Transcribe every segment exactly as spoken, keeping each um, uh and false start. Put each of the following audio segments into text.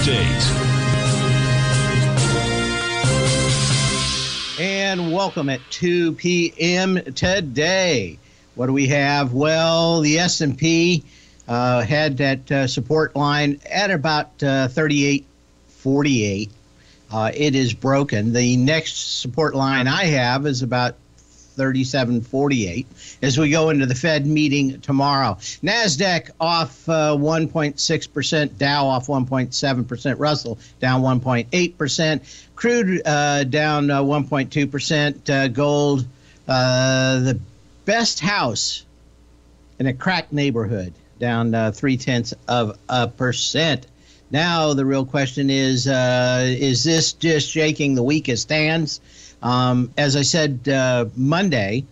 update. And welcome at two P M today. What do we have? Well, the S and P uh, had that uh, support line at about uh, thirty-eight forty-eight. Uh, it is broken. The next support line I have is about thirty-seven forty-eight as we go into the Fed meeting tomorrow. NASDAQ off one point six percent, uh, Dow off one point seven percent, Russell down one point eight percent, crude uh, down one point two percent, uh, uh, gold, uh, the best house in a crack neighborhood, down uh, three-tenths of a percent. Now the real question is, uh, is this just shaking the weakest hands? Um, as I said uh, Monday,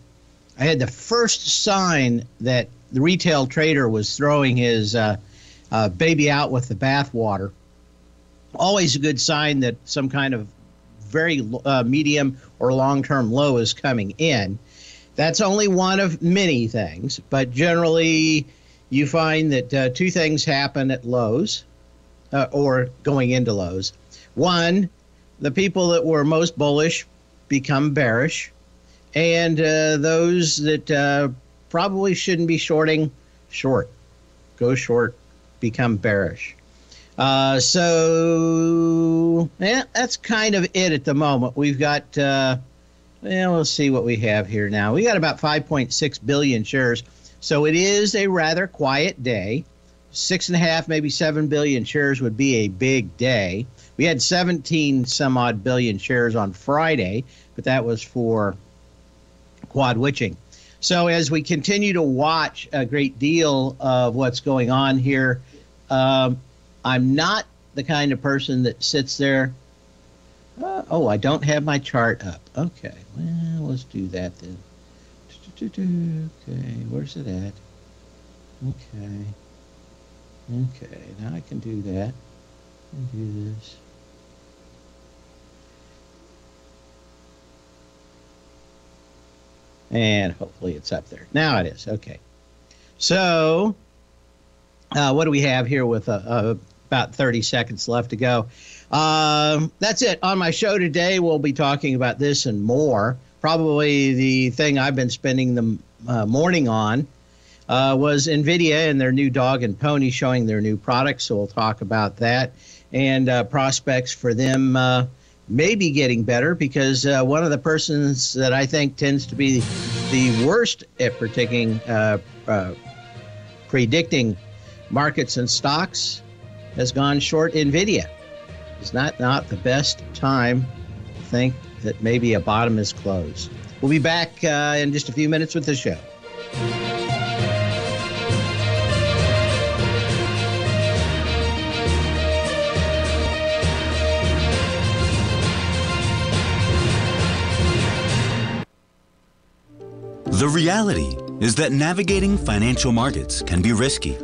I had the first sign that the retail trader was throwing his uh, uh, baby out with the bathwater. Always a good sign that some kind of very uh, medium or long-term low is coming in. That's only one of many things, but generally you find that uh, two things happen at lows uh, or going into lows. One, the people that were most bullish become bearish, and uh, those that uh, probably shouldn't be shorting, short, go short, become bearish. Uh, so yeah, that's kind of it at the moment. We've got, uh, well, let's see what we have here now. We got about five point six billion shares, so it is a rather quiet day. Six and a half, maybe seven billion shares would be a big day. We had seventeen some odd billion shares on Friday, but that was for quad witching. So as we continue to watch a great deal of what's going on here, um, I'm not the kind of person that sits there. Uh, oh, I don't have my chart up. Okay, well, let's do that then. Okay, where's it at? Okay. Okay, now I can do that. I can do this. And hopefully it's up there. Now it is. Okay. So uh, what do we have here with uh, uh, about thirty seconds left to go? Um, that's it. On my show today, we'll be talking about this and more. Probably the thing I've been spending the uh, morning on Uh, was NVIDIA and their new dog and pony showing their new products. So we'll talk about that and uh, prospects for them uh, maybe getting better, because uh, one of the persons that I think tends to be the worst at predicting, uh, uh, predicting markets and stocks has gone short NVIDIA. It's not, not the best time to think that maybe a bottom is closed. We'll be back uh, in just a few minutes with the show. The reality is that navigating financial markets can be risky.